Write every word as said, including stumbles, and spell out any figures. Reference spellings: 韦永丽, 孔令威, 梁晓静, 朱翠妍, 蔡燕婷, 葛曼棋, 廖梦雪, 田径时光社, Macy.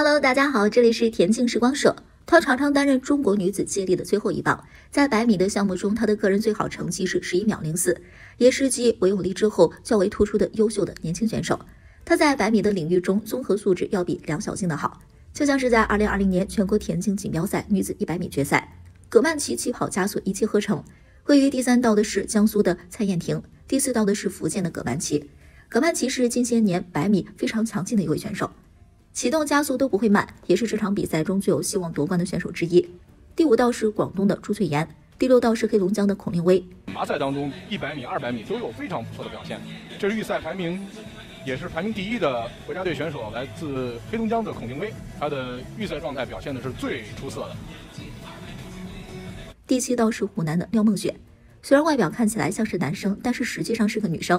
Hello， 大家好，这里是田径时光社。她常常担任中国女子接力的最后一棒，在百米的项目中，她的个人最好成绩是十一秒零四，也是继韦永丽之后较为突出的优秀的年轻选手。她在百米的领域中，综合素质要比梁晓静的好。就像是在二零二零年全国田径锦标赛女子一百米决赛，葛曼棋起跑加速一气呵成，位于第三道的是江苏的蔡燕婷，第四道的是福建的葛曼棋。葛曼棋是近些年百米非常强劲的一位选手。启动加速都不会慢，也是这场比赛中最有希望夺冠的选手之一。第五道是广东的朱翠妍，第六道是黑龙江的孔令威。马赛当中，一百米、二百米都有非常不错的表现。这是预赛排名，也是排名第一的国家队选手，来自黑龙江的孔令威，他的预赛状态表现的是最出色的。第七道是湖南的廖梦雪，虽然外表看起来像是男生，但是实际上是个女生。